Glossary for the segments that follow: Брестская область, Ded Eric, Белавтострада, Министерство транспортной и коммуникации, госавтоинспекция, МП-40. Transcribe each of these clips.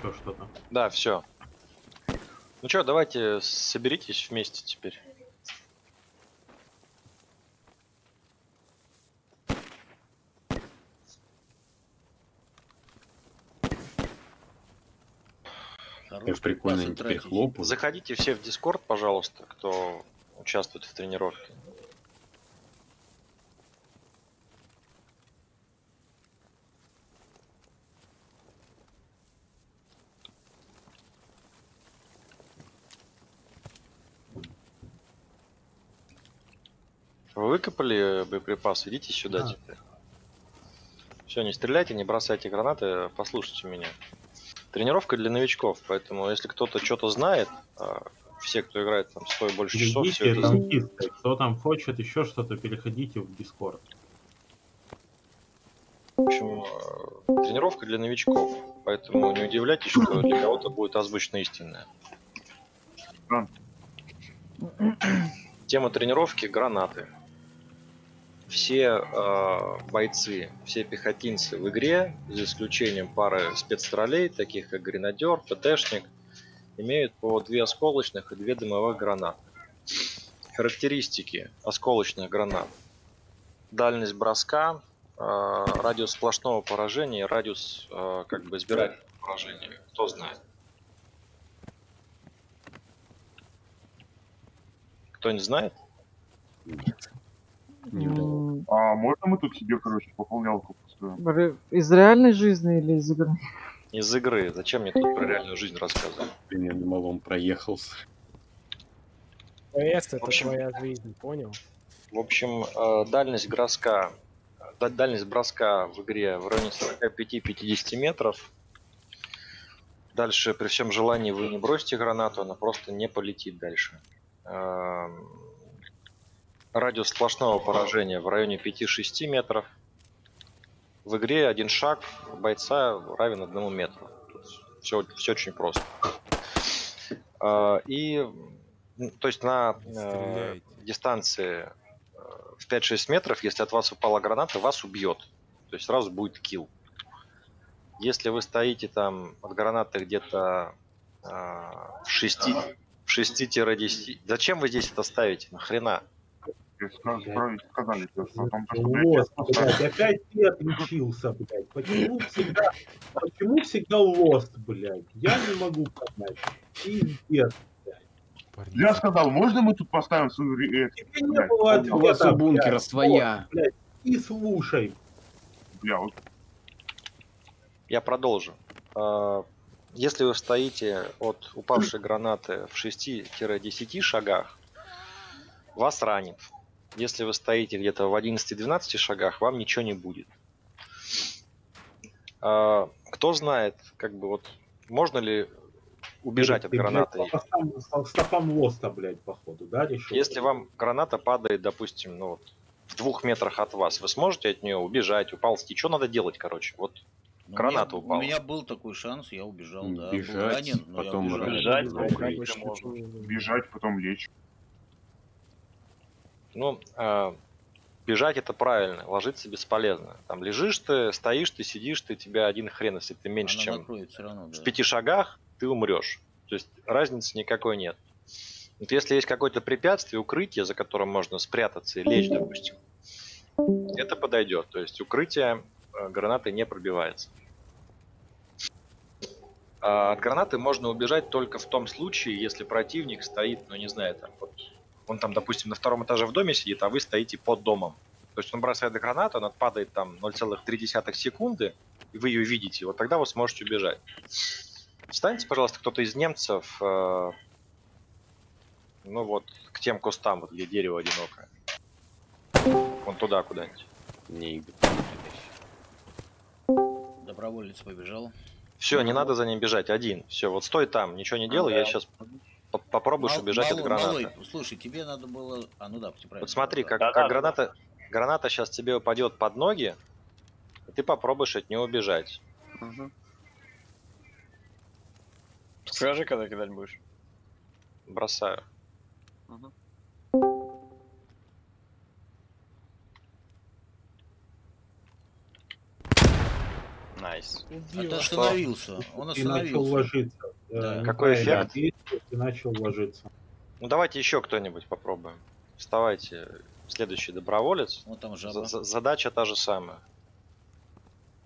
еще что-то. Да, все. Ну что, давайте соберитесь вместе теперь. Прикольно, теперь хлопу. Заходите все в Discord, пожалуйста, кто участвует в тренировке. Вы выкопали боеприпас, идите сюда теперь. Все, не стреляйте, не бросайте гранаты, послушайте меня. Тренировка для новичков, поэтому если кто-то что-то знает, все, кто играет там 100 и больше часов, все это... Кто там хочет еще что-то, переходите в Discord. В общем, тренировка для новичков, поэтому не удивляйтесь, что для кого-то будет озвучено истинное. Тема тренировки – гранаты. Все бойцы, все пехотинцы в игре, за исключением пары спецтролей, таких как гренадер, ПТшник, имеют по 2 осколочных и 2 дымовых гранаты. Характеристики осколочных гранат. Дальность броска, радиус сплошного поражения, радиус как бы избирательного поражения. Кто знает? Кто не знает? А можно мы тут себе, короче, пополнялку поставим? Из реальной жизни или из игры? Из игры. Зачем мне тут про реальную жизнь рассказывать? Примерно малом проехался. Проезд — это твоя жизнь, понял? В общем, дальность броска в игре в районе 45-50 метров. Дальше при всем желании вы не бросите гранату, она просто не полетит дальше. Радиус сплошного поражения в районе 5-6 метров. В игре 1 шаг бойца равен 1 метру. Все очень просто. И то есть на дистанции в 5-6 метров, если от вас упала граната, вас убьет. То есть сразу будет килл. Если вы стоите там от гранаты где-то в 6-10... Зачем вы здесь это ставите? Нахрена? Сказали, блядь, опять ты отключился, блядь. Почему всегда лост, блядь? Я не могу понять. Пиздец, блядь. Я сказал, можно мы тут поставим свою реакцию? У вас у бункера своя. Блядь, и слушай. Бля, вот. Я продолжу. Если вы стоите от упавшей гранаты в 6-10 шагах, вас ранит. Если вы стоите где-то в 11-12 шагах, вам ничего не будет. Кто знает, как бы вот, можно ли убежать от гранаты? Стопам лоста, блядь, походу, да? Если вам граната падает, допустим, ну вот, в 2 метрах от вас, вы сможете от нее убежать, уползти? Что надо делать, короче? Вот граната упала. У меня был такой шанс, я убежал, да. Бежать, потом лечь. Ну, бежать — это правильно, ложиться бесполезно. Там лежишь ты, стоишь ты, сидишь ты, тебя один хрен, если ты меньше, чем в 5 шагах, ты умрешь. То есть разницы никакой нет. Вот если есть какое-то препятствие, укрытие, за которым можно спрятаться и лечь, допустим, это подойдет. То есть укрытие гранаты не пробивается. От гранаты можно убежать только в том случае, если противник стоит, ну не знаю, там вот... Он там, допустим, на 2-м этаже в доме сидит, а вы стоите под домом. То есть он бросает гранату, она падает там 0,3 секунды, и вы ее видите. Вот тогда вы сможете убежать. Встаньте, пожалуйста, кто-то из немцев, ну вот, к тем кустам, вот где дерево одинокое. Вон туда куда-нибудь. Не. Доброволец побежал. Все, не надо за ним бежать, один. Все, вот стой там, ничего не делай, я сейчас... Попробуешь убежать от гранаты. Слушай, тебе надо было... А, ну да, правильно. Вот смотри, как граната сейчас тебе упадет под ноги, и ты попробуешь от нее убежать. Угу. Скажи, когда кидать будешь. Бросаю. Угу. Найс. убил. Остановился. Он остановился. Да. Какой эффект? И начал ложиться. Ну давайте еще кто-нибудь попробуем. Вставайте. Следующий доброволец. Вот там жаба. Задача та же самая.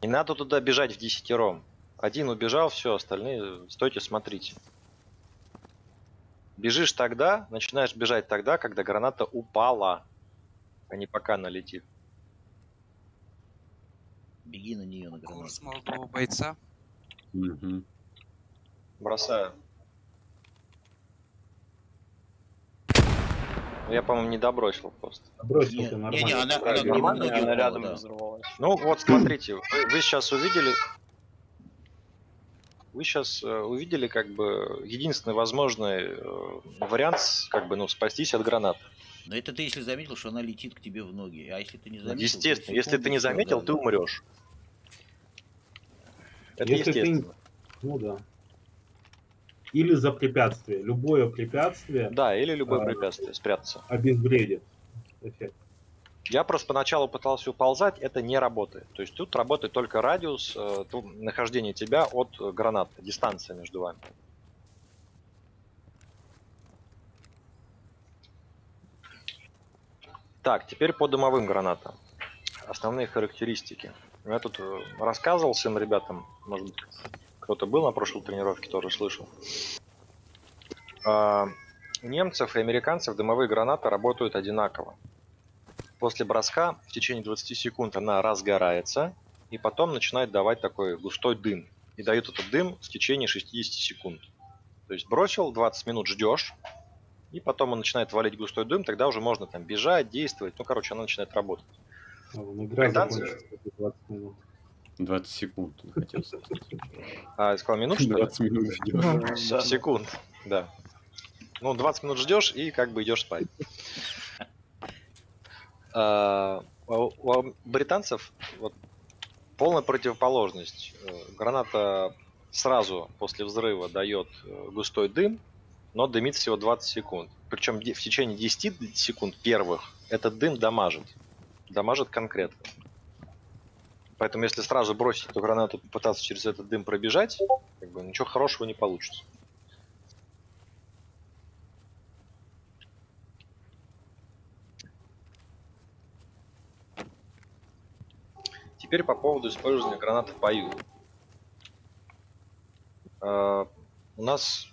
Не надо туда бежать в десятером. Один убежал, все, остальные стойте, смотрите. Бежишь тогда, начинаешь бежать тогда, когда граната упала, а не пока она летит. Беги на нее, на гранату. Курс молодого бойца. Угу. Бросаю. Я, по-моему, не добросил просто. Добросил, не, нормально. Не, она рядом, да, взорвалась. Ну вот, смотрите, вы сейчас увидели... Вы сейчас увидели, как бы, единственный возможный вариант, как бы, ну, спастись от гранат. Но это ты, если заметил, что она летит к тебе в ноги. А если ты не заметил... Естественно, если ты не заметил, да, ты умрешь. Это если естественно. Ты... Ну да. Или за препятствие. Любое препятствие. Да, или любое препятствие. Спрятаться. Обезвредит эффект. Я просто поначалу пытался уползать, это не работает. То есть тут работает только радиус нахождения тебя от гранаты, дистанция между вами. Так, теперь по дымовым гранатам. Основные характеристики. Я тут рассказывал всем ребятам, может быть, кто-то был на прошлой тренировке, тоже слышал. У немцев и американцев дымовые гранаты работают одинаково. После броска в течение 20 секунд она разгорается и потом начинает давать такой густой дым. И дает этот дым в течение 60 секунд. То есть бросил, 20 минут ждешь, и потом он начинает валить густой дым, тогда уже можно там бежать, действовать. Ну, короче, она начинает работать. Ну, британцы... 20 минут. 20 секунд он хотел сказать. А, я сказал минут, что ли? 20 минут ждешь. Да. Секунд, да. Ну, 20 минут ждешь и как бы идешь спать. У британцев вот, полная противоположность. Граната сразу после взрыва дает густой дым, но дымит всего 20 секунд. Причем в течение 10 секунд первых этот дым дамажит. Дамажит конкретно. Поэтому если сразу бросить эту гранату, попытаться через этот дым пробежать, как бы, ничего хорошего не получится. Теперь по поводу использования гранат в бою. У нас,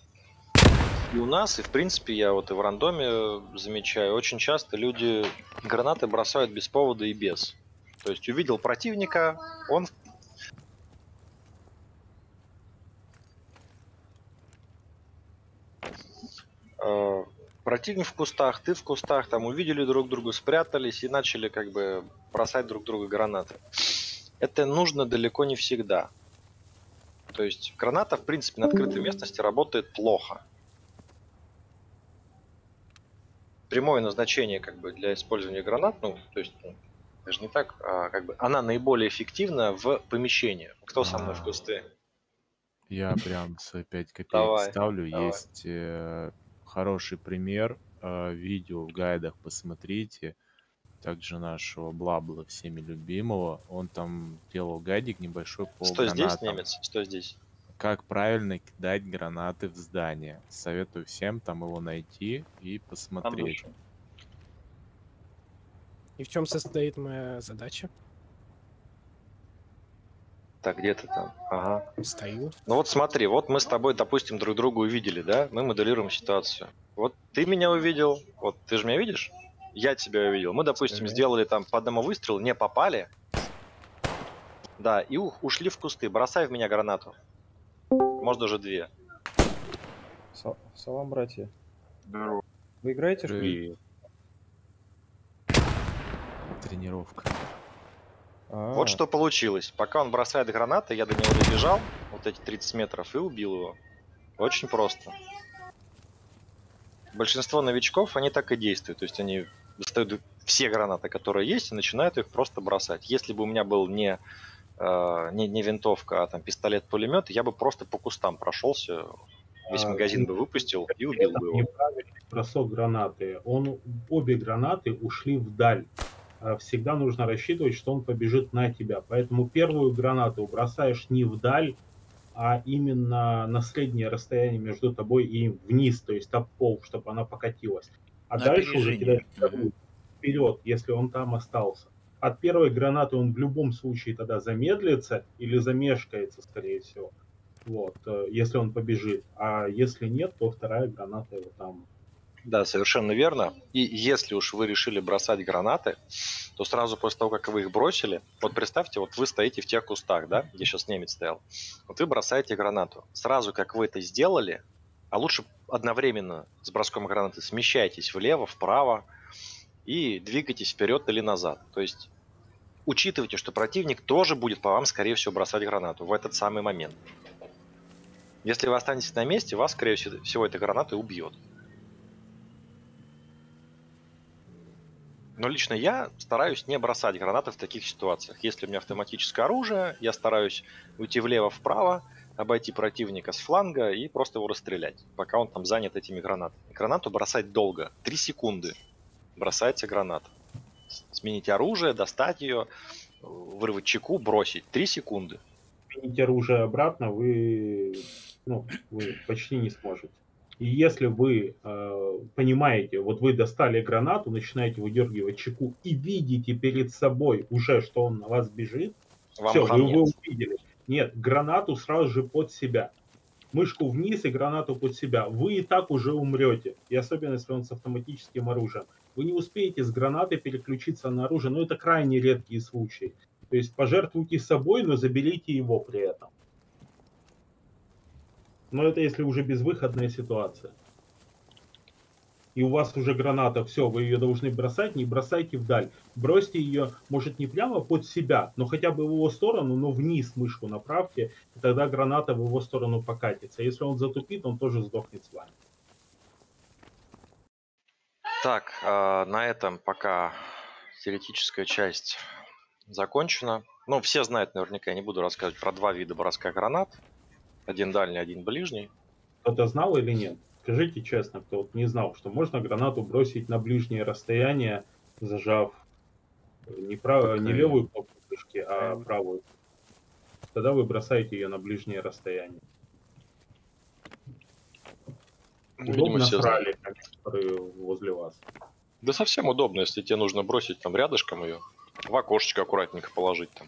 и в принципе я вот и в рандоме замечаю, очень часто люди гранаты бросают без повода и без. То есть увидел противника, он... Противник в кустах, ты в кустах, там увидели друг друга, спрятались и начали как бы бросать друг друга гранаты. Это нужно далеко не всегда. То есть граната, в принципе, на открытой местности работает плохо. Прямое назначение как бы для использования гранат, ну, то есть, ну, даже не так, а как бы она наиболее эффективна в помещении. Кто со мной в кусты? Я прям с 5 копеек давай, ставлю. Давай. Есть хороший пример. Видео в гайдах посмотрите. Также нашего Блабла, всеми любимого. Он там делал гайдик небольшой по гранатам. Что здесь, немец? Что здесь? Как правильно кидать гранаты в здание. Советую всем там его найти и посмотреть. И в чем состоит моя задача? Так, где ты там? Ага. Стою. Ну вот смотри, вот мы с тобой, допустим, друг друга увидели, да? Мы моделируем ситуацию. Вот ты меня увидел, вот ты же меня видишь? Я тебя увидел. Мы, допустим, сделали там по одному выстрелу, не попали. Да, и ушли в кусты. Бросай в меня гранату. Может, даже две. Салам, братья. Здорово. Вы играете? Привет. Тренировка. А-а-а. Вот что получилось. Пока он бросает гранаты, я до него добежал. Вот эти 30 метров и убил его. Очень просто. Большинство новичков, они так и действуют. То есть они достают все гранаты, которые есть, и начинают их просто бросать. Если бы у меня был не винтовка, а там пистолет-пулемет, я бы просто по кустам прошелся, весь магазин бы выпустил и убил бы его. Неправильный бросок гранаты. Обе гранаты ушли вдаль. всегда нужно рассчитывать, что он побежит на тебя. Поэтому первую гранату бросаешь не вдаль, а именно на среднее расстояние между тобой и вниз, то есть об пол, чтобы она покатилась. А на дальше уже кидаешь вперед, если он там остался. От первой гранаты он в любом случае тогда замедлится или замешкается, скорее всего, вот, если он побежит. А если нет, то вторая граната его там. Да, совершенно верно. И если уж вы решили бросать гранаты, то сразу после того, как вы их бросили, вот представьте, вот вы стоите в тех кустах, да, где сейчас немец стоял, вот вы бросаете гранату. Сразу как вы это сделали, а лучше одновременно с броском гранаты смещайтесь влево, вправо и двигайтесь вперед или назад. То есть учитывайте, что противник тоже будет по вам, скорее всего, бросать гранату в этот самый момент. Если вы останетесь на месте, вас, скорее всего, эта граната убьет. Но лично я стараюсь не бросать гранаты в таких ситуациях. Если у меня автоматическое оружие, я стараюсь уйти влево-вправо, обойти противника с фланга и просто его расстрелять, пока он там занят этими гранатами. Гранату бросать долго, 3 секунды бросается граната. Сменить оружие, достать ее, вырвать чеку, бросить. 3 секунды. Сменить оружие обратно вы почти не сможете. И если вы понимаете, вот вы достали гранату, начинаете выдергивать чеку и видите перед собой уже, что он на вас бежит, все, вы его увидели. Нет, гранату сразу же под себя. Мышку вниз и гранату под себя. Вы и так уже умрете. И особенно, если он с автоматическим оружием. Вы не успеете с гранаты переключиться на оружие, но это крайне редкие случаи. То есть пожертвуйте собой, но заберите его при этом. Но это если уже безвыходная ситуация. И у вас уже граната, все, вы ее должны бросать, не бросайте вдаль. Бросьте ее, может, не прямо под себя, но хотя бы в его сторону, но вниз мышку направьте, и тогда граната в его сторону покатится. Если он затупит, он тоже сдохнет с вами. Так, на этом пока теоретическая часть закончена. Ну, все знают наверняка, я не буду рассказывать про два вида броска гранат. Один дальний, один ближний. Кто-то знал или нет? Скажите честно, кто вот не знал, что можно гранату бросить на ближнее расстояние, зажав не левую кнопку мышки, а правую. Тогда вы бросаете ее на ближнее расстояние. Удобно срали, которые возле вас. Да совсем удобно, если тебе нужно бросить там рядышком ее, в окошечко аккуратненько положить там.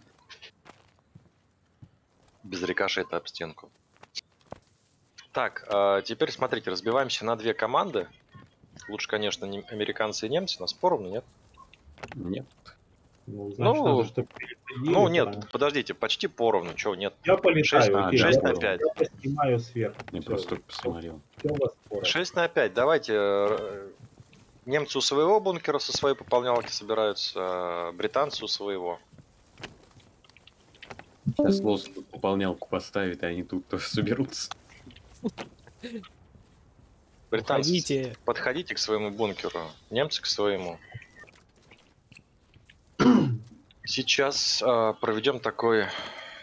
Без рикошета об стенку. Так, теперь смотрите, разбиваемся на две команды. Лучше, конечно, американцы и немцы, нас поровну, нет? Нет. Ну, значит, надо, чтобы нет, подождите, почти поровну, чего нет? Я полетаю. 6 на 5. Я снимаю сверху. Я просто посмотрел. 6 на 5, давайте. Немцы у своего бункера со своей пополнялки собираются, британцы у своего. Сейчас лос пополнялку поставит, и они тут тоже соберутся. Британцы, подходите к своему бункеру, немцы к своему. Сейчас проведем такой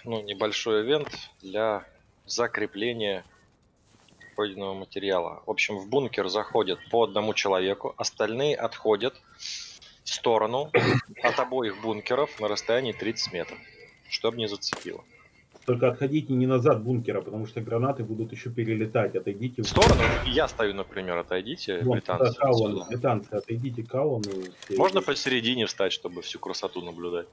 небольшой ивент для закрепления пройденного материала. В общем, в бункер заходят по одному человеку, остальные отходят в сторону от обоих бункеров на расстоянии 30 метров. Чтобы не зацепило. Только отходите не назад бункера, потому что гранаты будут еще перелетать. Отойдите в сторону. Я стою, например, отойдите. Вот, британцы, отойдите к колонну. Можно посередине встать, чтобы всю красоту наблюдать.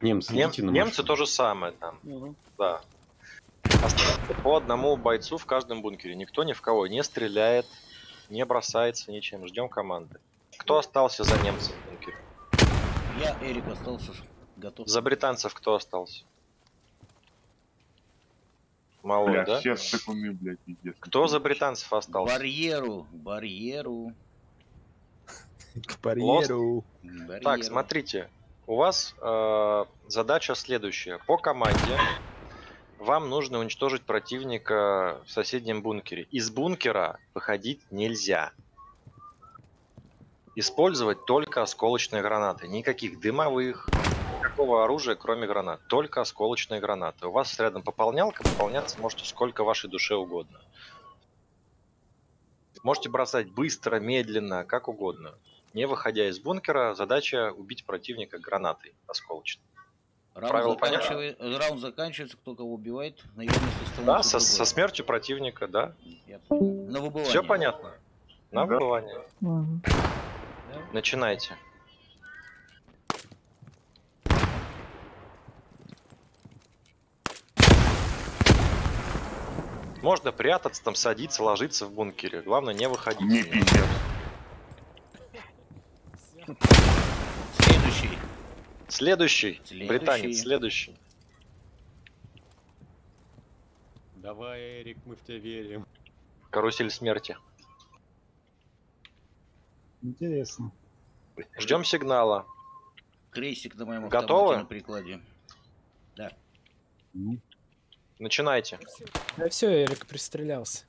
Немцы то же самое там. Угу. Да. Остается по одному бойцу в каждом бункере. Никто ни в кого не стреляет, не бросается ничем. Ждем команды. Кто остался за немцев в бункере? Я, Эрик, остался. Готов. За британцев кто остался? Мало, да? Кто за британцев остался? Барьеру. Так, смотрите, у вас задача следующая. По команде вам нужно уничтожить противника в соседнем бункере. Из бункера выходить нельзя. Использовать только осколочные гранаты. Никаких дымовых, никакого оружия, кроме гранат. Только осколочные гранаты. У вас рядом пополнялка, пополняться можете сколько вашей душе угодно. Можете бросать быстро, медленно, как угодно. Не выходя из бункера, задача убить противника гранатой осколочной. Раунд заканчивается, кто кого убивает. Да, со смертью противника, да. На выбывание. Все понятно. На выбывание. Начинайте. Можно прятаться, там садиться, ложиться в бункере. Главное не выходить. Не пиздец. Следующий. Следующий. Британец, следующий. Давай, Эрик, мы в тебя верим. Карусель смерти. Интересно. Ждем сигнала. Крестик на моем автомате на прикладе. Да. Начинайте. Да все, Эрик пристрелялся.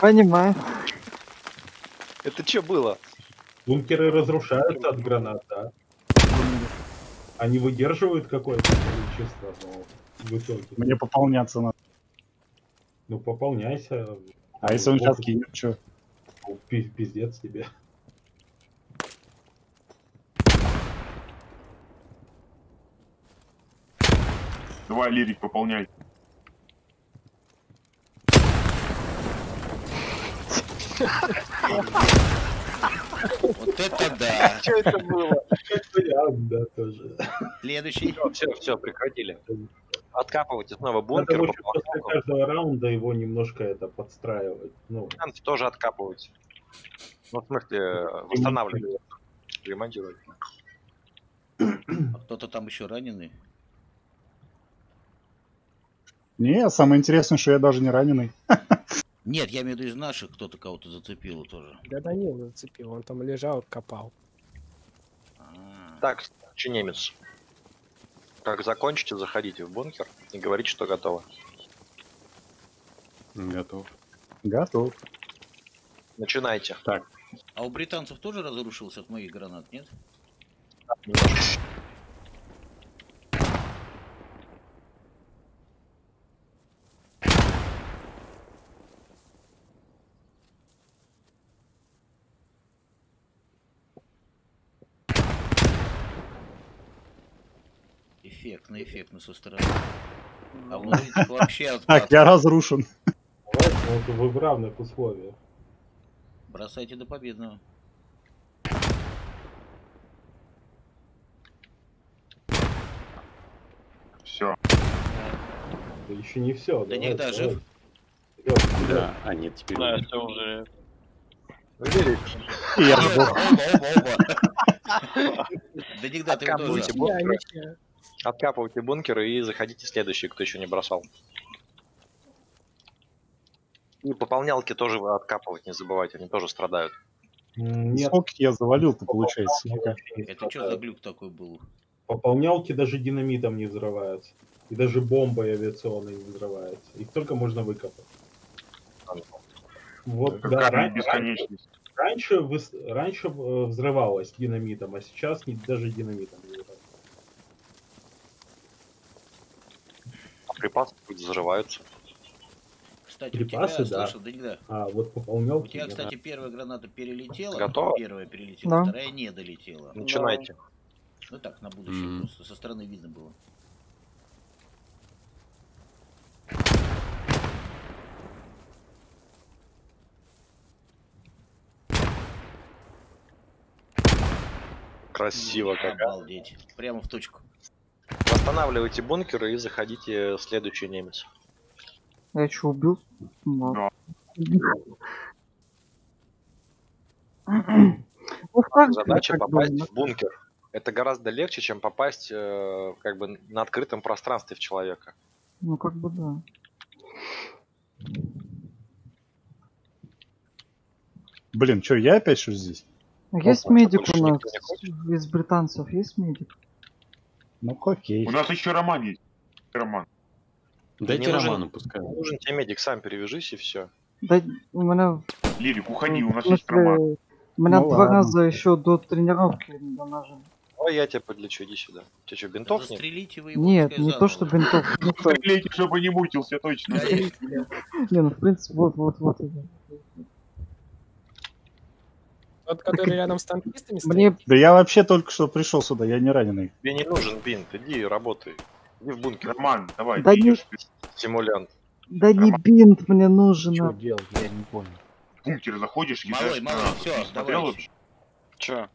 Понимаю. Это что было? Бункеры разрушаются от гранат, да? Они выдерживают какое-то количество, но в итоге... Мне пополняться надо. Ну пополняйся. А если он сейчас кинет, что? Пиздец тебе. Давай, Лирик, пополняй. Вот это да! Что это было? Да, тоже. Следующий. Все, прекратили. Откапывайте снова бункер. После каждого раунда его немножко подстраивать. Танки тоже откапывайте. Ну, в смысле, восстанавливать. Ремонтировать. А кто-то там еще раненый? Не, самое интересное, что я даже не раненый. Нет, я имею в виду из наших, кто-то кого-то зацепил тоже. Да Данил зацепил, он там лежал, копал. Так, немец. Как закончите, заходите в бункер и говорите, что готово. Готов. Готов. Начинайте. Так. А у британцев тоже разрушился от моих гранат, нет? Эффектно со стороны. А внутри вообще отпад. Так, я разрушен. Вот вы в равных условиях. Бросайте до победного. Все. Да еще не все. Да не даже. Да, а нет, теперь. Да, все уже. Я оба. Да никогда ты тоже. Откапывайте бункеры и заходите следующий, кто еще не бросал. И пополнялки тоже вы откапывать не забывайте, они тоже страдают. Нет. Сколько я завалил-то, получается? Это что за глюк такой был? Пополнялки даже динамитом не взрываются. И даже бомбой авиационной не взрываются. Их только можно выкопать. Вот, да, раньше взрывалось динамитом, а сейчас даже динамитом не взрывается. Припасы взрываются. Кстати, припасы, у тебя, да. Слышал, да. А, вот пополнил. У тебя, кстати, первая граната перелетела. Готово? Первая перелетела, да. Вторая не долетела. Начинайте. Ну так, на будущее просто. Со стороны видно было. Красиво как. Обалдеть. Прямо в точку. Восстанавливайте бункеры и заходите в следующий немец. Я что, убил? Да. Задача попасть в бункер. Это гораздо легче, чем попасть как бы на открытом пространстве в человека. Ну как бы да. Блин, что, я опять что здесь? Есть медик у нас? Из британцев есть медик? Ну окей. У нас еще Роман есть. Роман. Дайте Роману, пускай. Нужен тебе медик, сам перевяжись и все. Да, у меня... Лирик, уходи, у нас есть Роман. У меня 2 раза еще до тренировки. Давай я тебя подлечу, иди сюда. Тебе что, бинтов нет? Застрелите вы его. Нет, не то, что бинтов. Застрелите, чтобы не мутился, точно. Не, ну в принципе, вот. Тот, который рядом с танкистами стоит? Да я вообще только что пришел сюда, я не раненый. Мне не нужен бинт, иди работай. Иди в бункер. Нормально, давай. Да не... Симулянт. Да не бинт мне нужен. Что делать, я не понял. В бункер заходишь, кидаешь. Малой, все, давай. Че?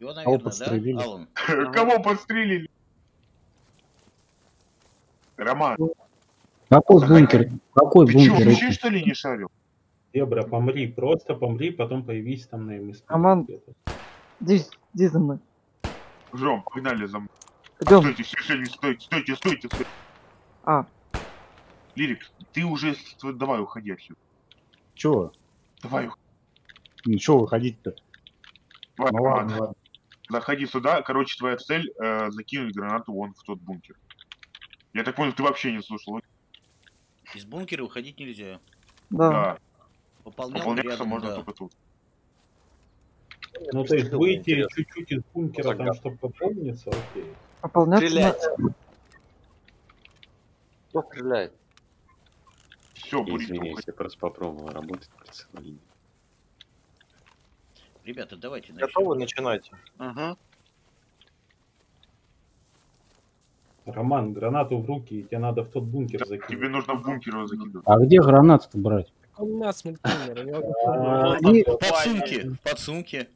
Его, наверное, кого подстрелили? Да? Кого подстрелили? Роман. Какой бункер? Какой бункер? Ты че, что ли, не шарил? Дебра, помри, просто помри, потом появись там на месте. Роман, иди за мной. Жом, погнали за мной. А, стойте. А. Лирик, ты уже... Давай, уходи отсюда. Чего? Давай, уходи. Ну чего выходить-то? Ладно. Заходи сюда, короче, твоя цель закинуть гранату вон в тот бункер. Я так понял, ты вообще не слушал. Из бункера уходить нельзя. Да. Пополняться можно только тут. Ну то есть выйти чуть-чуть из бункера, там, чтобы пополниться, окей. Пополняться. Кто стреляет? Все, будет. Извините, я просто попробовал работать персонально. Ребята, давайте начнем. Готовы? Начинайте. Угу. Роман, гранату в руки, и тебе надо в тот бункер закинуть. Тебе нужно в бункер его закидывать. А где гранату-то брать? У нас подсумки, подсумки.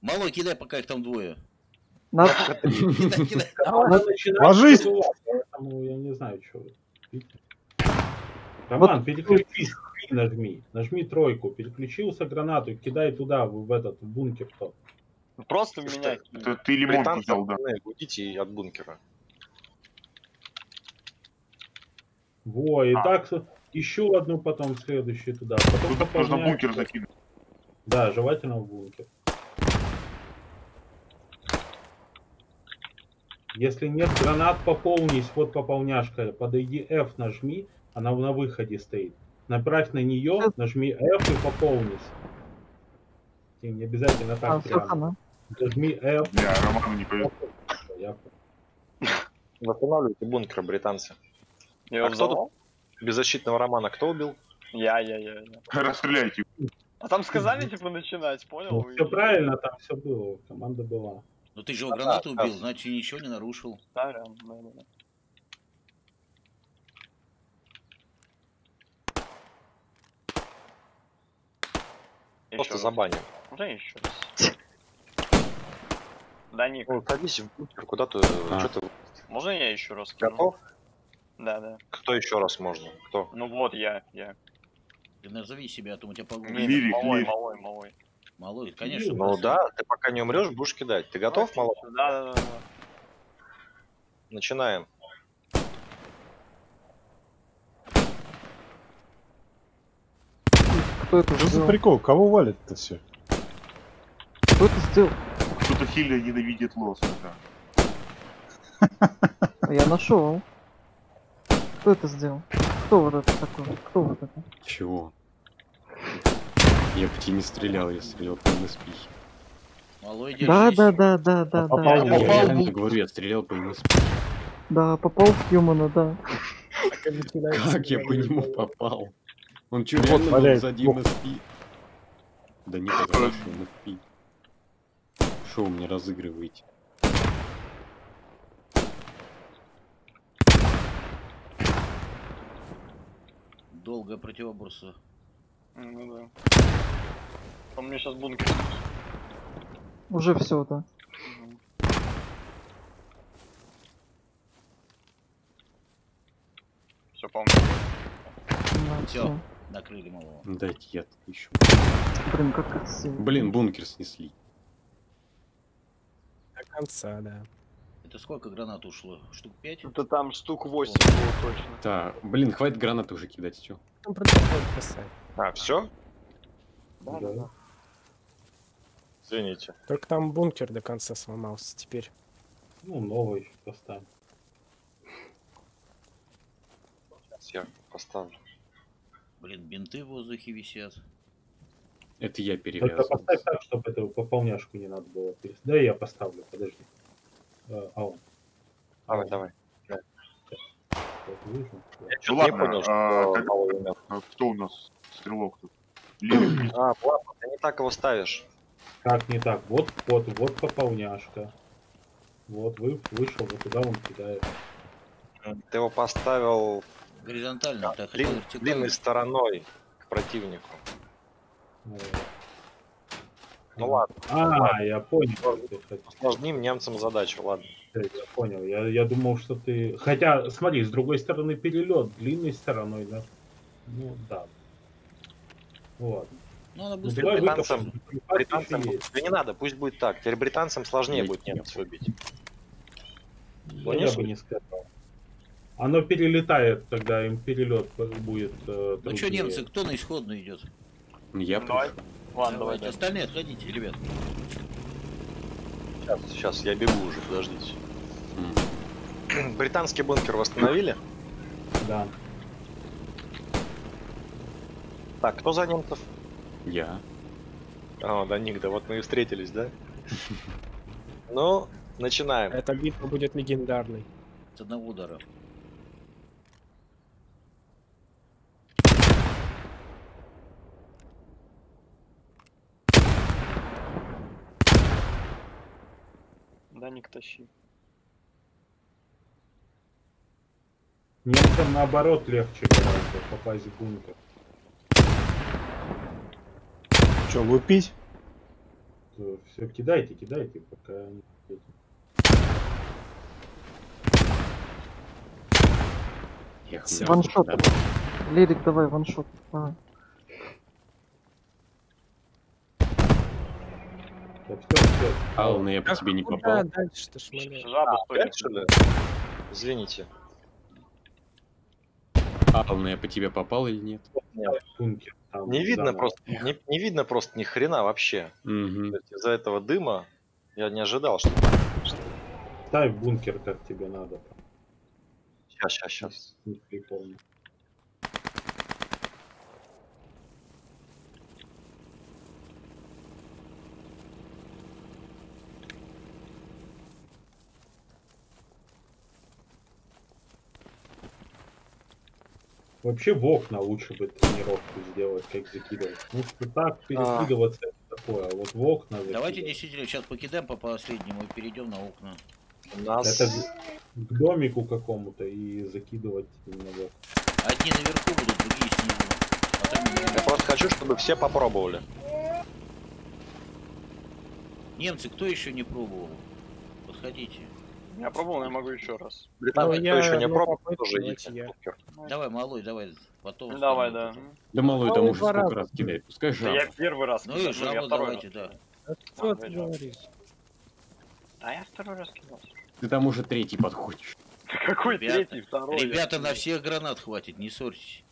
Малой, кидай, пока их там двое. Ложись! Я не знаю, что. Роман, переключись. Нажми тройку, переключился гранату, кидай туда, в этот бункер. Кто? Просто меня. Это ты лимон взял, да? Уйдите от бункера. Во, и так еще одну, потом следующую туда. Потом нужно бункер закинуть. Да, желательно в бункер. Если нет гранат, пополнись. Вот пополняшка. Подойди, F нажми, она на выходе стоит. Направь на нее, нажми F и пополнись. И не обязательно так прямо. Нажми F. Я Роману не поверил. Восстанавливайте бункер, британцы. Я кто беззащитного Романа кто убил? Я. Расстреляйте. А там сказали типа начинать, понял? Все правильно, там все было, команда была. Ну ты же его гранату убил, значит ничего не нарушил. Да. Просто забанил. Да еще раз. Да Ник. Садись в бункер, куда ты что-то. Можно я еще раз кину? Готов? Да. Кто еще раз можно? Кто? Ну вот я. Ты назови себя, а то у тебя погубили. Малой. Малой, конечно. Ну да, ты пока не умрешь, будешь кидать. Ты готов, Малой? Да. Начинаем. Что за прикол? Кого валит-то все? Кто-то сделал. Кто-то сильно ненавидит лоса, да. Я нашел. Кто это сделал? Кто вот это такой? Кто вот это? Чего? Я почти не стрелял, я стрелял по МСП. Малой, да. Попал, я стрелял по МСП. Да, попал в Хьюмана, да. Как я по нему попал? Он чуть вот был сзади МСП. Да не показалось, что МСП. Шо вы мне разыгрываете? Долгое противоборство. Ну да. Он мне сейчас бункер. Уже все, да. Все, по-моему. Все. Накрыли малого. Дайте я еще. Блин, как красиво. Блин, бункер снесли. До конца, да. Это сколько гранат ушло? Штук 5? Это там штук 8 было точно. Да, блин, хватит гранаты уже кидать, все. А, все? Да. Извините. Только там бункер до конца сломался теперь. Ну, новый поставим. Сейчас я поставлю. Блин, бинты в воздухе висят. Это я перевязываю. Только поставь так, чтобы этого пополняшку не надо было. Да, я поставлю, подожди. Давай, давай. Ладно, кто у нас стрелок тут? А, Лапа, ты не так его ставишь. Как не так? Вот пополняшка. Вот вышел, вот туда он кидает. Ты его поставил горизонтально, да, длинной стороной к противнику. Вот. Ну ладно. Ладно. Я понял. Усложним немцам задачу, ладно. Я понял. Я думал, что ты. Хотя, смотри, с другой стороны перелет, длинной стороной, да. Ну да. Вот. Ну, британцам... Да не надо, пусть будет так. Теперь британцам сложнее будет немцев убить. Я бы не сказал. Оно перелетает, тогда им перелет будет. Ну что, немцы, кто на исходную идет? Я пришел. Ладно, давайте. Остальные отходите, ребят. Сейчас, я бегу уже, подождите. Британский бункер восстановили? Да. Так, кто за немцев? Я. Да, Ник, да вот мы и встретились, да? Ну, начинаем. Эта битва будет легендарной. С одного удара. Да, Ник, тащи. Немцам наоборот легче попасть в бункер. Что, лупить? Все, кидайте, пока не кидайте. Ваншот. Лирик, давай, ваншот. Давай. Алан, я по тебе не попал. Дальше-то шмаляю. Жаба стоит, что ли? Извините. Алан, я по тебе попал или нет? Нет. Не видно просто, не видно просто ни хрена вообще. Из-за этого дыма я не ожидал, что... Ставь бункер, как тебе надо. Сейчас. Не припомню. Вообще в окна лучше бы тренировку сделать, как закидывать. Ну что так перекидываться такое, а вот в окна. Закидывать. Давайте действительно сейчас покидаем по последнему и перейдем на окна. У нас... Это к домику какому-то и закидывать немного. Одни наверху будут, другие снизу. Потом... Я просто хочу, чтобы все попробовали. Немцы, кто еще не пробовал? Подходите. Я пробовал, но я могу еще раз. Британцы, кто еще не пробовал, тоже идите. Давай, малой, давай. Потом. Давай, да. Да, малой, там уже сколько раз кидает. Пускай жабу. Я первый раз кидал. Ну и жабу давайте, да. Что ты говоришь? А я второй раз кидал. Ты там уже третий подходишь. Какой третий, второй? Ребята, на всех гранат хватит, не ссорьтесь.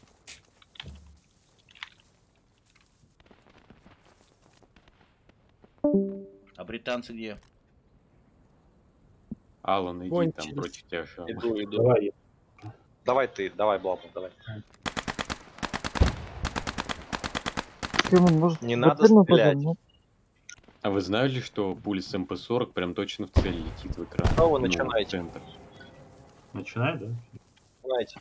А британцы где? Алан, иди там против тебя. Иду. Давай ты, давай, Блапа, давай. Не надо стрелять. А вы знали, что пуля с МП-40 прям точно в цель летит в экран? Вы начинаете. Начинай, да? Давайте.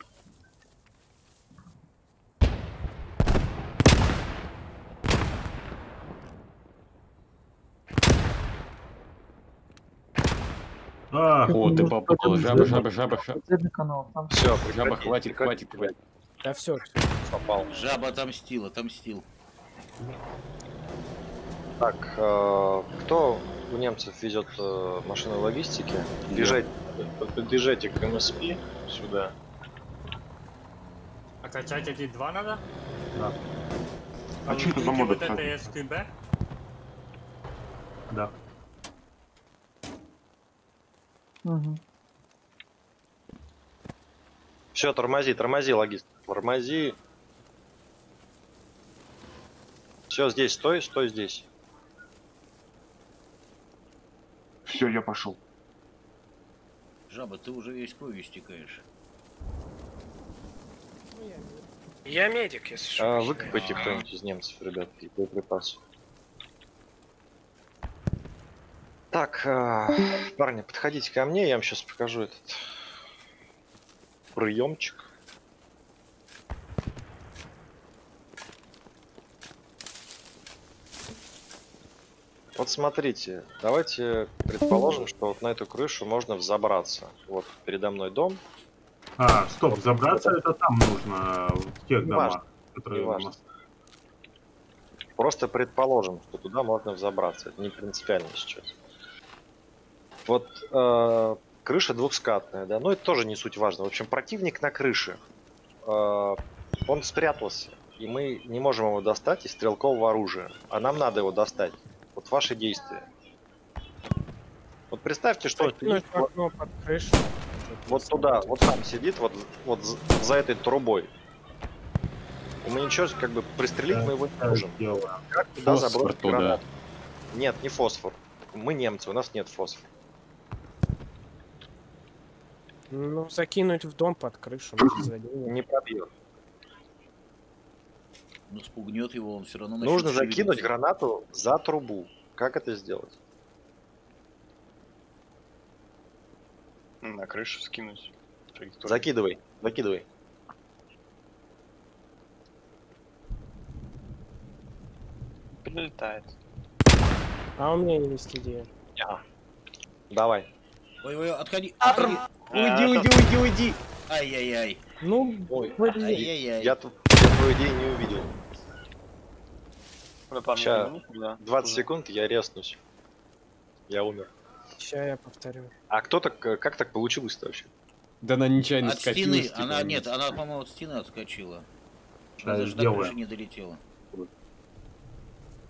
О, ты попал. Жаба. Все, жаба, хватит. Да все, попал. Жаба отомстил. Так, кто у немцев везет машины логистики? Бежать к МСП сюда. А качать эти два надо? Да. А что это за мода? Вот это СКБ? Да. Угу. Все, тормози, логист. Тормози. Все, здесь, стой здесь. Все, я пошел. Жаба, ты уже весь кровью стекаешь. Я медик, если что. Выкопайте кто-нибудь из немцев, ребят, и боеприпасы. Так, парни, подходите ко мне, я вам сейчас покажу этот приемчик. Вот смотрите, давайте предположим, что вот на эту крышу можно взобраться. Вот передо мной дом. А, стоп, вот забраться это там нужно, в тех домах, которые у нас. Просто предположим, что туда можно взобраться. Это не принципиально сейчас. Вот крыша двухскатная, да, но это тоже не суть важно. В общем, противник на крыше, он спрятался, и мы не можем его достать из стрелкового оружия, а нам надо его достать. Вот ваши действия. Вот представьте, что окно под крышу. Вот туда, вот там сидит, вот за этой трубой. И мы ничего, как бы пристрелить мы его не можем. Как туда забросить гранату? Нет, не фосфор. Мы немцы, у нас нет фосфора. Ну, закинуть в дом под крышу. Не пробьет. Но спугнет его, он все равно начнет. Нужно закинуть гранату за трубу. Как это сделать? На крышу скинуть. Закидывай, закидывай. Прилетает. А у меня есть идея. А. Давай. Ой-ой-ой, отходи. Отходи. Уйди, уйди, уйди, уйди. Ай-яй-яй. Ну, ой. Ай-яй-яй. Я тут твою идею не увидел. Сейчас, 20 секунд, я резнусь. Я умер. Сейчас я повторю. А кто так, как так получилось-то вообще? Да она нечаянно скатилась. От стены, она, нет, она, по-моему, от стены отскочила. Она даже до крыши не долетела.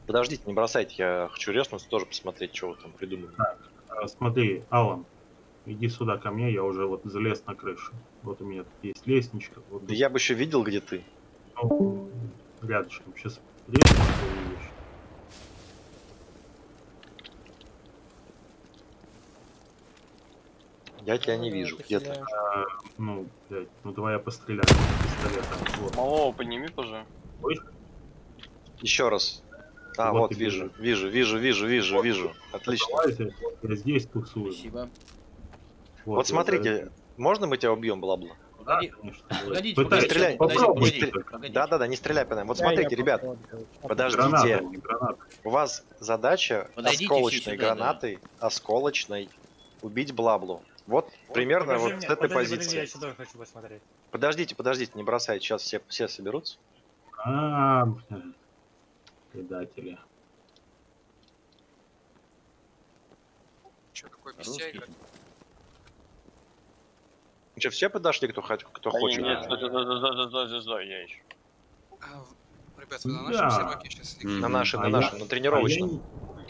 Подождите, не бросайте, я хочу резнуться, тоже посмотреть, что вы там придумали. Так, смотри, Алан, иди сюда ко мне, я уже вот залез на крышу. Вот у меня тут есть лестничка. Вот да я бы еще видел, где ты. Ну, рядышком, сейчас лестничку увидишь. Я тебя не вижу, где ты? Ну, блядь, ну давай я постреляю. Вот. Малого подними, позже. Еще раз. А, вот, вот вижу, вижу, вижу, вижу, вижу, вот. Вижу. Отлично. Давайте, я здесь пуксую. Спасибо. Вот смотрите, давай. Можно мы тебя убьем, бла-бла? Погоди, погодите, не стреляй. Да-да-да, не стреляй по нам. Вот смотрите, ребят, подождите. Граната. У вас задача осколочной гранатой, осколочной, убить бла-блу. Вот, примерно вот с этой позиции. Подождите, подождите, не бросай, сейчас все соберутся. А, предатели. Че такое писяйка? Че, все подошли, кто хочет? Нет, я ищу. Ребята, на нашем серваке сейчас. На нашем, на тренировочном.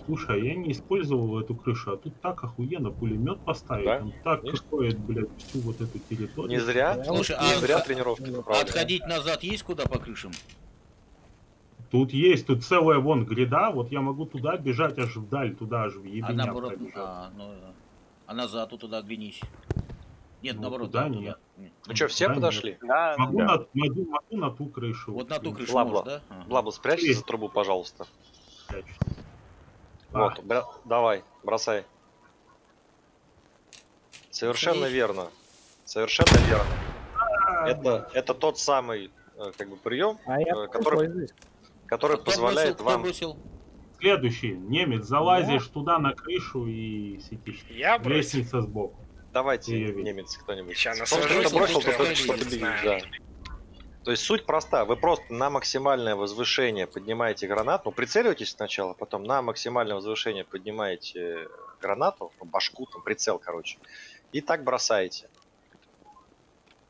Слушай, я не использовал эту крышу, а тут так охуенно пулемет поставить, да? Он так кроет, блядь, всю вот эту территорию. Не зря, слушай, не зря тренировки направляют. Отходить назад есть куда по крышам? Тут есть, тут целая вон гряда, вот я могу туда бежать аж вдаль, туда аж в ебеня пробежать. Ну, а назад туда глянись. Нет, ну, наоборот, да, нет. Ну что, все подошли? Да, могу на ту крышу. Вот на ту крышу, Блабла, да? Блабла, спрячься за трубу, пожалуйста. Вот, давай, бросай. Совершенно верно. Совершенно верно. Это тот самый, как бы, прием, который позволяет вам... Следующий, немец, залазишь туда на крышу и сидишь. Лестница сбоку. Давайте, немец, кто-нибудь. То есть суть проста. Вы просто на максимальное возвышение поднимаете гранату. Ну, прицеливайтесь сначала, потом на максимальное возвышение поднимаете гранату, ну, башку, там, прицел, короче. И так бросаете.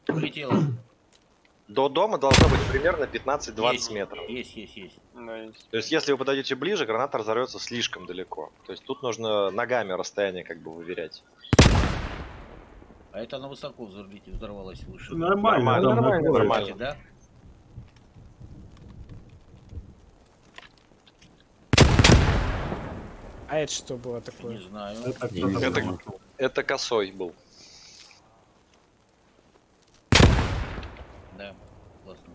Улетело. До дома должно быть примерно 15-20 метров. Есть. То есть если вы подойдете ближе, граната разорвется слишком далеко. То есть тут нужно ногами расстояние как бы выверять. А это она высоко взорвалась выше. Нормально, да? А это что было такое? Не знаю. Это косой был. Да, классно.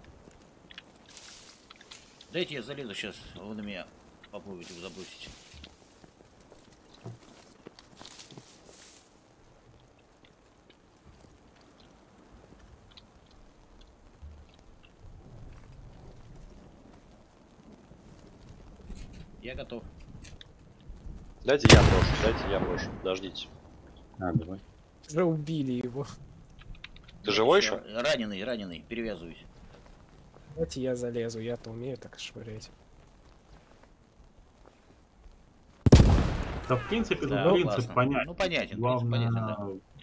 Дайте я залезу сейчас, вы на меня попробуйте его забросить. Я готов. Дайте я брошу, подождите. А, давай. Уже убили его. Ты живой еще? Раненый, перевязываюсь. Давайте я залезу, я-то умею так швырять. Да, в принципе, да, принцип понятен. Ну, понятен, главное... принцип понятен, да.